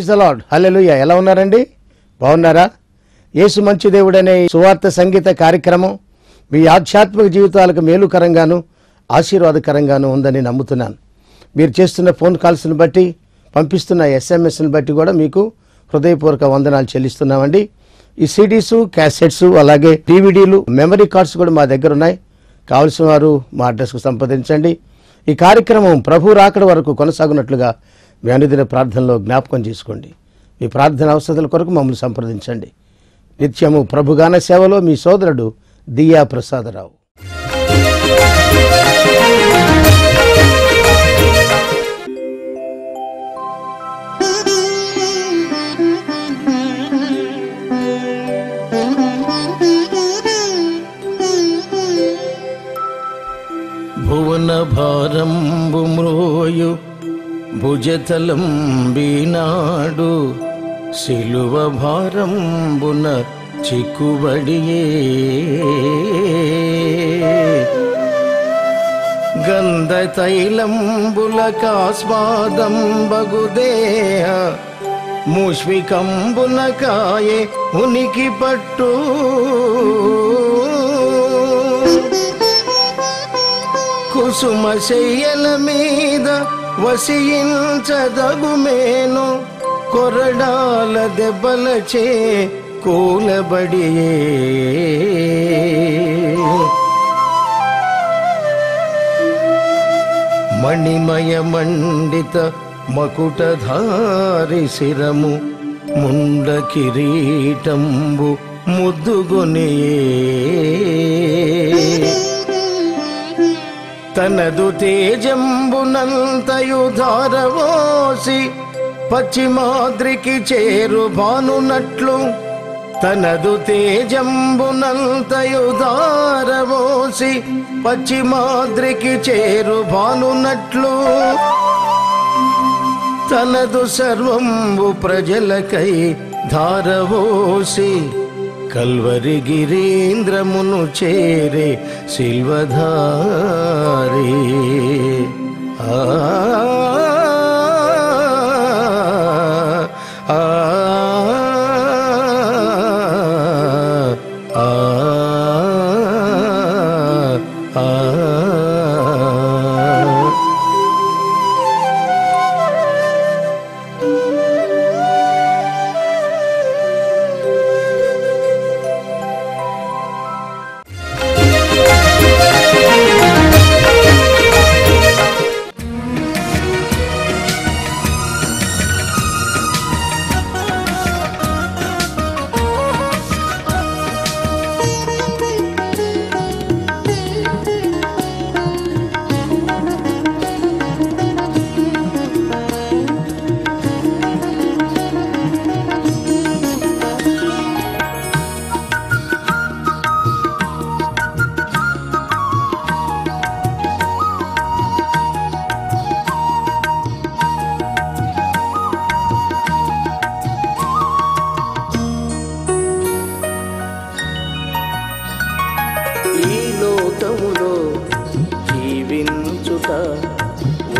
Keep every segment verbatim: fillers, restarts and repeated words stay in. Praise the lord. హల్లెలూయా. ఎలా ఉన్నారండి? బాగున్నారా? యేసు మంచి దేవుడనే సువార్త సంగీత కార్యక్రమం మీ ఆధ్యాత్మిక జీవితాలకు మేలుకరంగాను ఆశీర్వాదకరంగాను ఉందని నమ్ముతున్నాను. మీరు చేస్తున్న ఫోన్ కాల్స్ని బట్టి, పంపిస్తున్న ఎస్ఎంఎస్ని బట్టి కూడా మీకు హృదయపూర్వక వందనాలు చెల్లిస్తున్నామండి. ఈ సిడీసు, క్యాసెట్స్, అలాగే డివిడీలు, మెమరీ కార్డ్స్ కూడా మా దగ్గర ఉన్నాయి. కావలసిన వారు మా అడ్రస్కు సంప్రదించండి. ఈ కార్యక్రమం ప్రభు రాకడ వరకు కొనసాగునట్లుగా మీ అనుదిన ప్రార్థనలో జ్ఞాపకం చేసుకోండి. మీ ప్రార్థన అవసరాల కొరకు మమ్మల్ని సంప్రదించండి. నిత్యము ప్రభుగాన సేవలో మీ సోదరుడు దియా ప్రసాదరావు. భువన భారంబు మ్రోయు భుజతలం వీనాడు సిలువ భారంబున చిక్కుబడియే గంధ తైలంబుల కాస్వాదంబగు దేహ ముష్వికంబున కాయే ఉనికి పట్టు కుసుమ శయ్యల మీద వసించదగుమేను కొరడాల దెబ్బలచే కూలబడియే మణిమయ మండిత మకుటధారి శిరము ముండ కిరీటంబు ముద్దుగొనియే తనదు తేజంబునంతయు ధారవోసి పశ్చిమాద్రికి చేరు భానునట్లు తనదు తేజంబునంతయు ధారవోసి పశ్చిమాద్రికి చేరు భానునట్లు తనదు సర్వంబు ప్రజలకై ధారవోసి కల్వరి గిరీంద్రమును చేరే సిల్వధారి ఆ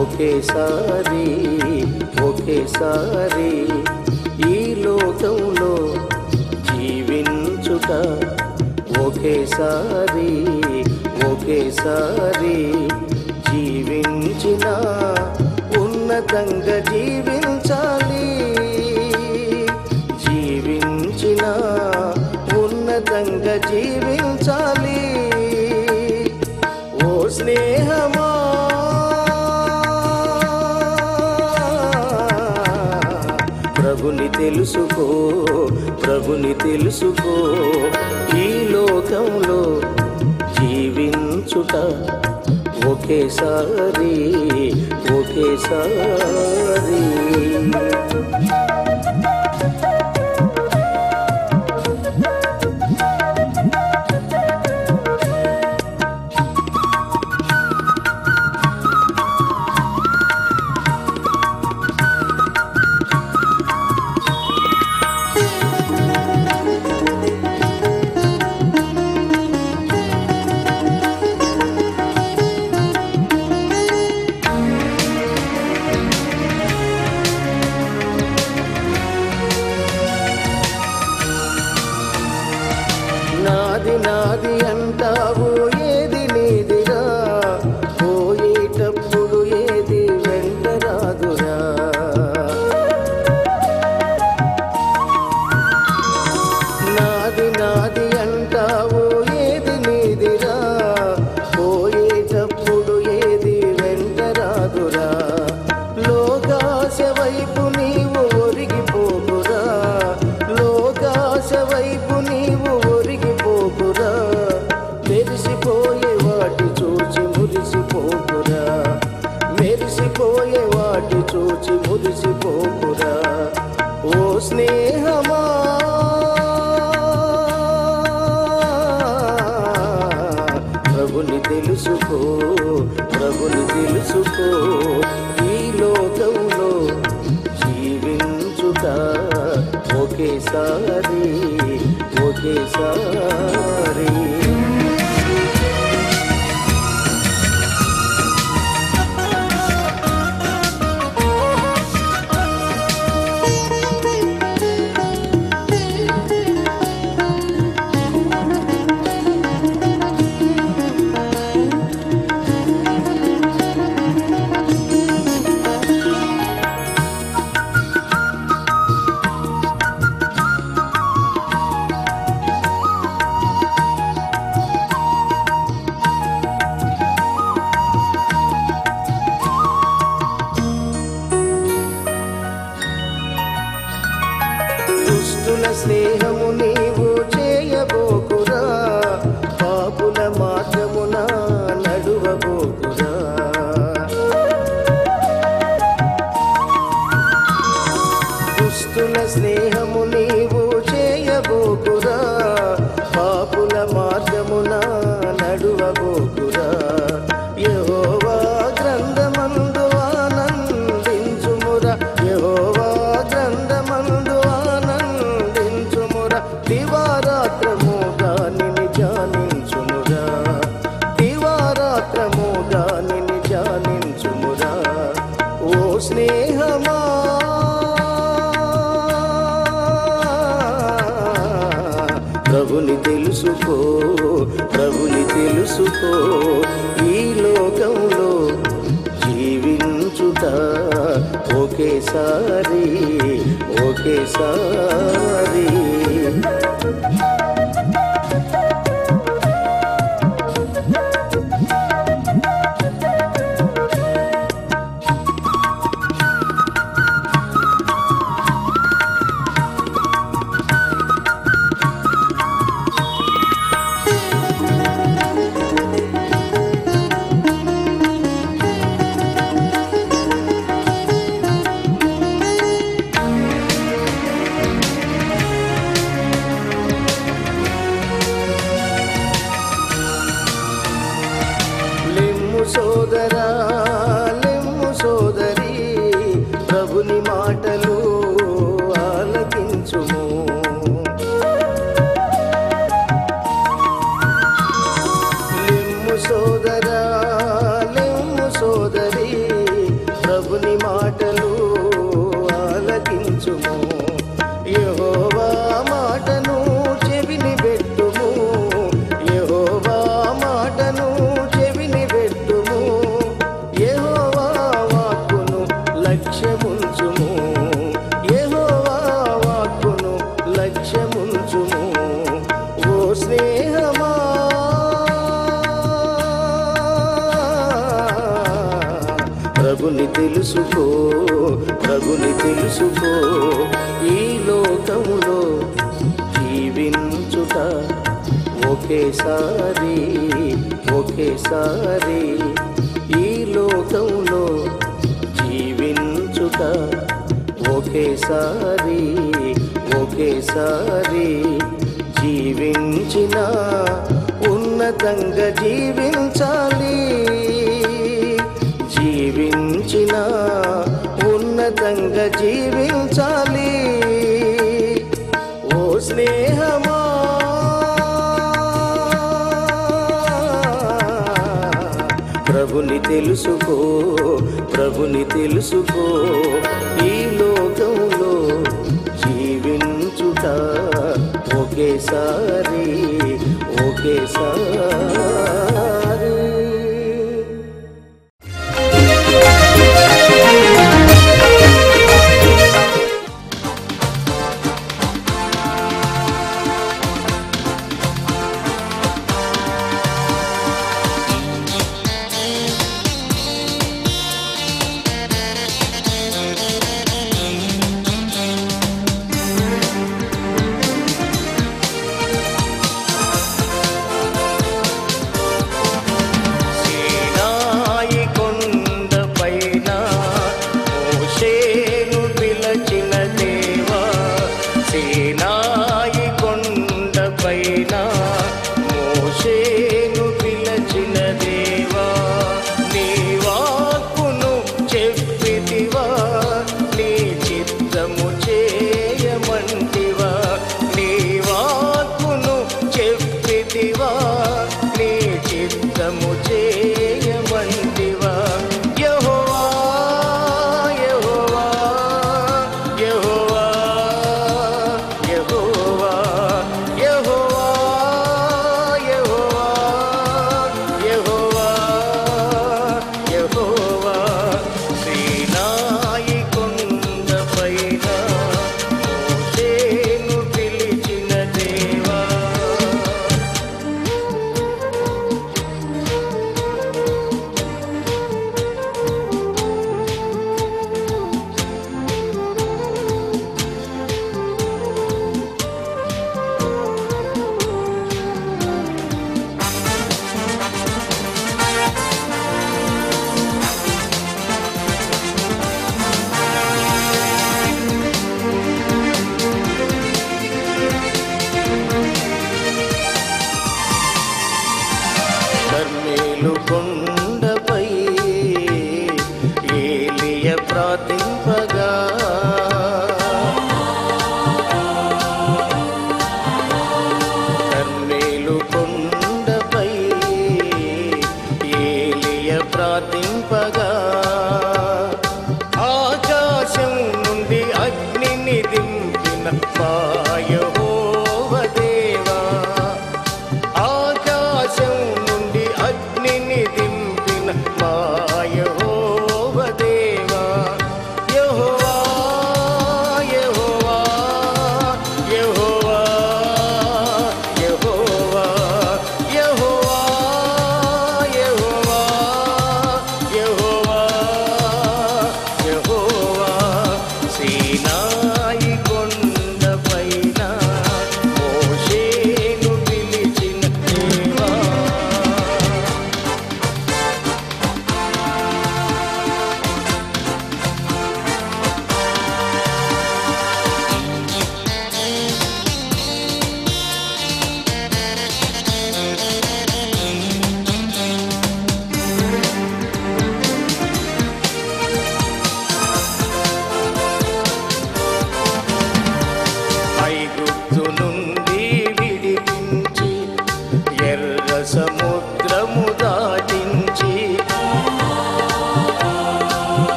ఒకేసారి ఒకేసారి ఈ లోకంలో జీవించుట ఒకేసారి ఒకేసారి జీవించిన ఉన్నతంగా జీవించాలి జీవించిన ఉన్నతంగా జీవించాలి ఓ స్నేహమా ప్రభుని తెలుసుకో ప్రభుని తెలుసుకో ఈ లోకంలో జీవించుట ఒకేసారి ఒకేసారి स्नेहमा ప్రభుని తెలుసుకో ప్రభుని తెలుసుకో ఈ లోకంలో జీవించుట ఒకేసారి ఒకేసారి స్నేహము నీవు చేయబోకురా, పాపుల మార్గమున నడువబోకురా. దుష్టుల స్నేహము నీవు చేయబోకురా, పాపుల మార్గమున నడువబోకురా. యెహోవా గ్రంథమందు ఆనందించుమురా, యెహోవా గ్రంథమందు దివారాత్రము దానిని ధ్యానించుమురా, దివారాత్రము దానిని ధ్యానించుమురా. ఓ స్నేహమా ప్రభుని తెలుసుకో ప్రభుని తెలుసుకో ఈ లోకంలో జీవించుట ఒకేసారి ఒకేసారి సోదరా లెమ్ము సోదరి, ప్రభుని మాటలు ఆలకించుము. లెమ్ము సోదరా లెమ్ము సోదరి, ప్రభుని మాటలు ఆలకించుము. యెహోవా మాటను చెవిని పెట్టుము, యెహోవా మాటను లక్ష్యముంచుము. యెహోవా వాక్కును లక్ష్యముంచుము. ఓ స్నేహమా ప్రభుని తెలుసుకో ప్రభుని తెలుసుకో ఈ లోకములో జీవించుట ఒకేసారి ఒకేసారి ఈ లోకములో జీవించుట ఒకేసారి ఒకేసారి జీవించిన ఉన్నతంగా జీవించాలి, జీవించిన ఉన్నతంగా జీవించాలి. ఓ స్నేహమా ప్రభుని తెలుసుకో ప్రభుని తెలుసుకో ఈ లోకంలో జీవించుట ఒకేసారి ఒకేసారి.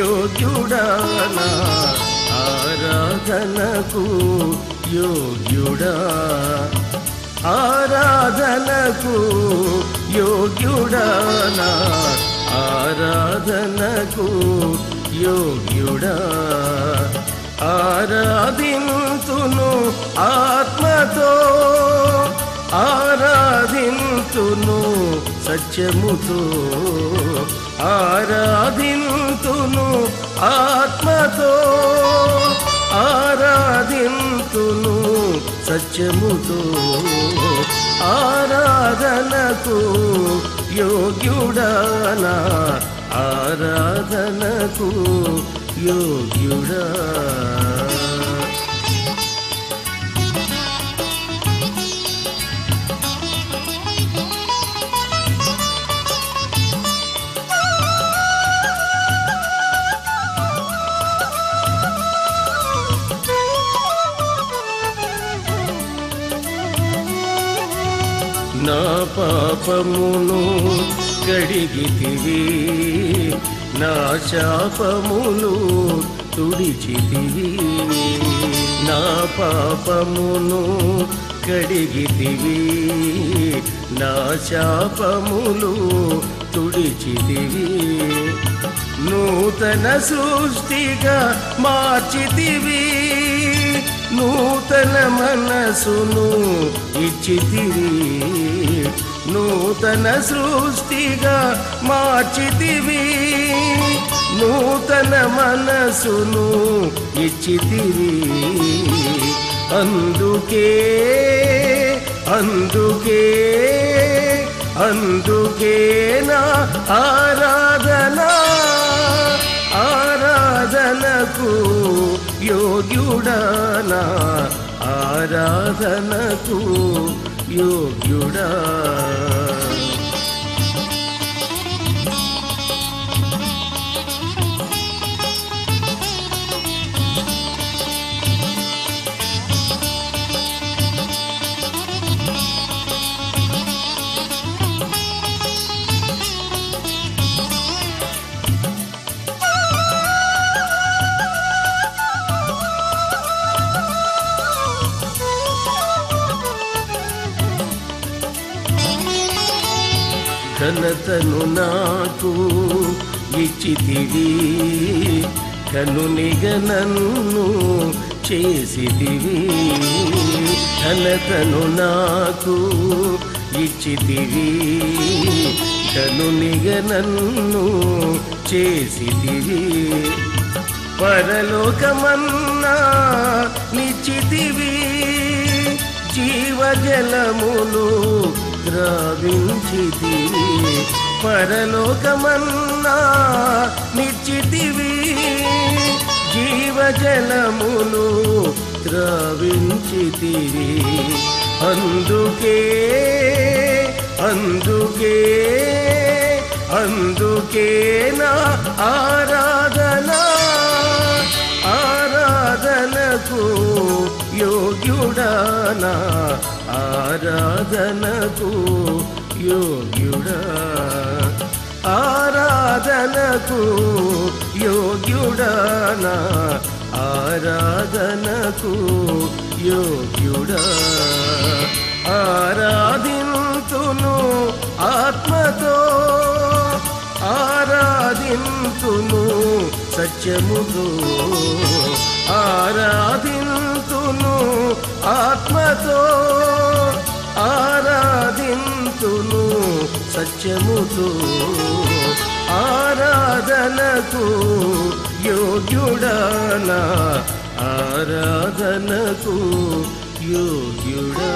యోగ్యుడానా ఆరాధనకు యోగ్యుడా ఆరాధనకు యోగ్యుడానా ఆరాధనకు యోగ్యుడా ఆరాధింతును ఆత్మతో ఆరాధింతును సత్యముతో ఆరాధింతును ఆత్మతో ఆరాధింతును సత్యముతో ఆరాధనకు యోగ్యుడనా ఆరాధనకు యోగ్యుడా నా పాపమును కడిగితివి నా శాపమును తుడిచితివి నా పాపమును కడిగితివి నా శాపములు తుడిచితివి నూతన సృష్టిగా మార్చితివి నూతన మనసును ఇచ్చితివి నూతన సృష్టిగా మార్చితివి నూతన మనసును ఇచ్చితివి అందుకే అందుకే అందుకే నా ఆరాధన ఆరాధనకు యోగ్యుడనా ఆరాధనకు యోగ్యుడా ఘనతను నాకు ఇచ్చితివి కనునిగ నన్ను చేసితివి ఘనతను నాకు ఇచ్చితివి కనునిగ నన్ను చేసితివి పరలోకమన్నా నిచ్చితివి జీవజలములు ద్రావించితివి పరలోకమన్నా నిచ్చితివి జీవజలములు ద్రావించితివి అందుకే అందుకే అందుకే నా ఆరాధన ఆరాధనకు యోగ్యుడనా ఆరాధనకు యోగ్యుడా ఆరాధనకు యోగ్యుడనా ఆరాధనకు యోగ్యుడా ఆరాధింతును ఆత్మతో ఆరాధింతును సత్యముతో ఆరాధింతును ఆత్మతో ఆరాధింతును సత్యముతో ఆరాధనకు యోగ్యుడనా ఆరాధనకు యోగ్యుడా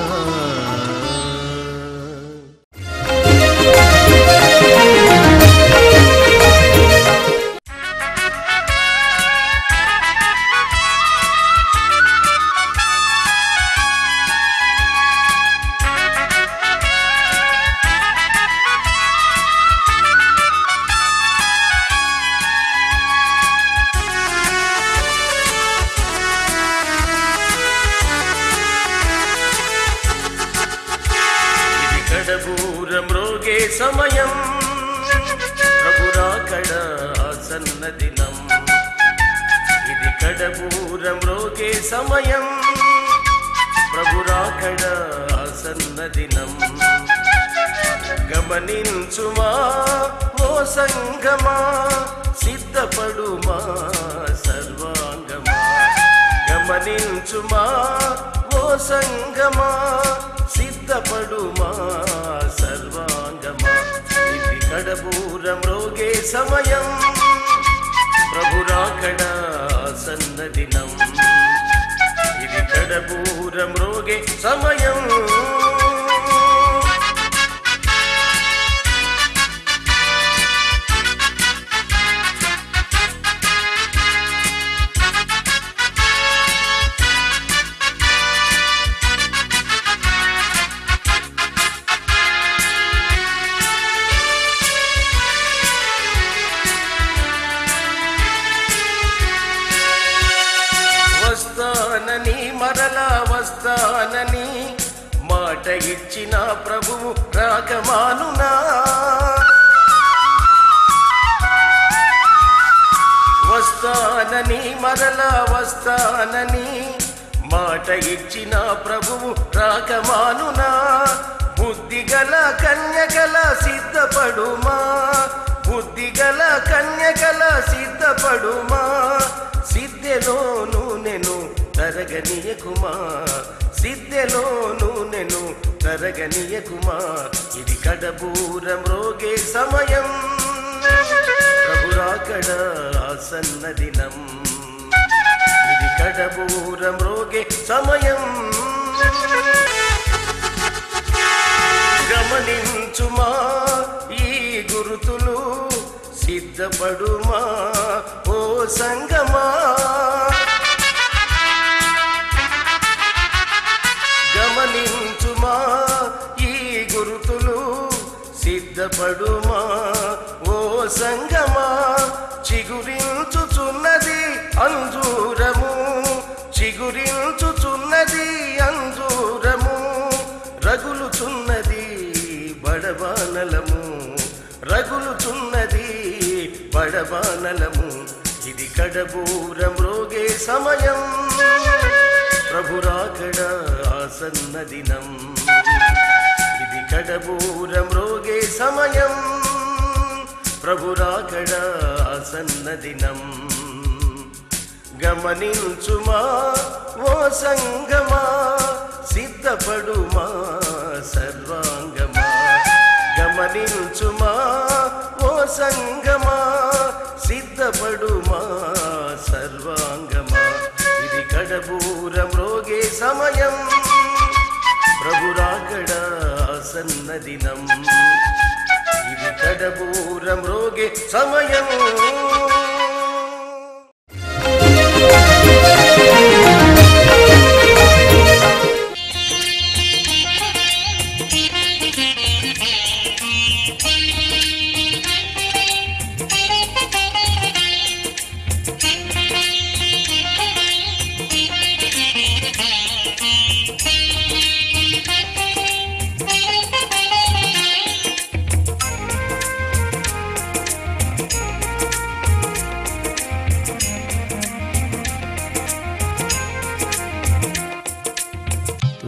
సమయం ప్రభురాకడ ఆసన్న దినం షడభూరమృగే సమయం ప్రభురాకడ ఆసన్నదినం గమనించుమా ఓ సంగమా సిద్ధపడుమా సర్వాంగమా గమనించుమా ఓ సంగమా సిద్ధపడుమా సర్వాంగమా ఇది షడభూరమృగే సమయం ప్రభురాకడ సన్నదినం ఇది షడభూరమృగే సమయం వస్తానని మాట ఇచ్చిన ప్రభువు రాకమానునా వస్తానని మరలా వస్తానని మాట ఇచ్చిన ప్రభువు రాకమానునా బుద్ధిగల కన్యకల సిద్ధపడుమా బుద్ధిగల కన్యకల సిద్ధపడుమా సిద్ధలోను నేను తరగనీయ కుమా సిద్ధలోను నేను తరగనీయ కుమా ఇది షడభూరమృగే సమయం ప్రభురాకడ ఆసన్నదినం ఇది షడభూరమృగే సమయం గమనించుమా ఈ గురుతులు సిద్ధపడుమా ఓ సంగమా గమనించుమా ఈ గురుతులు సిద్ధపడుమా ఓ సంగమా చిగురించుచున్నది అంజూరము చిగురించుచున్నది అంజూరము రగులుచున్నది బడబానలము రగులుచున్నది బడబానలము ఇది షడభూరమృగే సమయం ప్రభురాకడ ఆసన్నదినం ఇది షడభూరమృగే సమయం ప్రభురాకడ ఆసన్నదినం గమనించుమా ఓ సంగమా సిద్ధపడుమా సర్వాంగమా గమనించుమా ఓ సంగమా సిద్ధపడుమా సర్వాంగమా ఇది షడభూరమృగే సమయం ప్రభురాకడ ఆసన్నదినం ఇది షడభూరమృగే సమయం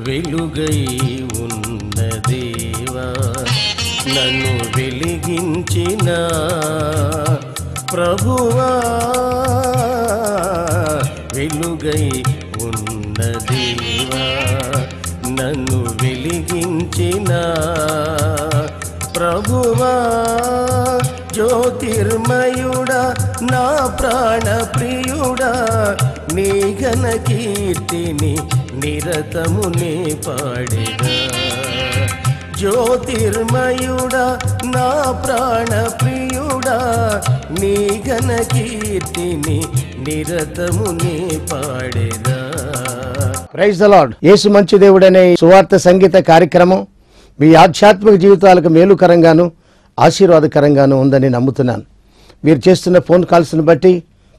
వెలుగై ఉన్న దేవా నన్ను వెలిగించిన ప్రభువా వెలుగై ఉన్న దేవా నన్ను వెలిగించిన ప్రభువా జ్యోతిర్మయుడా నా ప్రాణప్రియుడా నీ ఘన కీర్తిని నిరతమునే పాడేదా జ్యోతిర్మయుడా నా ప్రాణప్రియుడా నీ ఘన కీర్తిని నిరతమునే పాడేదా. Praise the lord. యేసు మంచి దేవుడనే సువార్త సంగీత కార్యక్రమం మీ ఆధ్యాత్మిక జీవితాలకు మేలుకరంగాను ఆశీర్వాదకరంగాను ఉందని నమ్ముతున్నాను. మీరు చేస్తున్న ఫోన్ కాల్స్ని బట్టి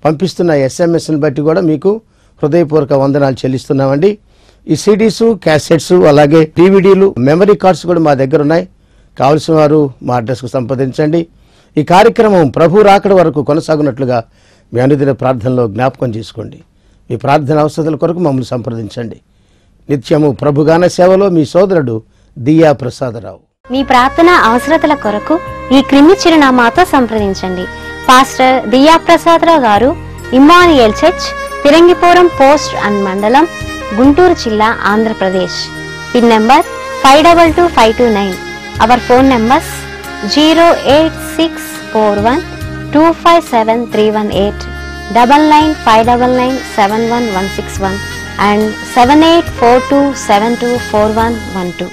పంపిస్తున్న ఎస్ఎంఎస్ని బట్టి కూడా మీకు హృదయపూర్వక వందనాలు చెల్లిస్తున్నామండి. ఈ సిడీసు క్యాసెట్స్ అలాగే డివిడీలు మెమరీ కార్డ్స్ కూడా మా దగ్గర ఉన్నాయి. కావలసిన వారు మా అడ్రస్కు సంప్రదించండి. ఈ కార్యక్రమం ప్రభు రాకడ వరకు కొనసాగునట్లుగా మీ అనుదిన ప్రార్థనలో జ్ఞాపకం చేసుకోండి. మీ ప్రార్థన అవసరాల కొరకు మమ్మల్ని సంప్రదించండి. నిత్యము ప్రభుగాన సేవలో మీ సోదరుడు దియా ప్రసాదరావు. మీ ప్రార్థన అవసరాల కొరకు ఈ క్రింది చిరునామాతో సంప్రదించండి. పాస్టర్ దియా ప్రసాదరావు గారు, Emmanuel church, Phirangipuram post and మండలం, గుంటూరు జిల్లా, Andhra Pradesh. Pin number five double two five two nine. Hour phone numbers zero eight six four one two five seven three one eight, double nine five double nine seven one one six one, and seven eight four two seven two four one one two.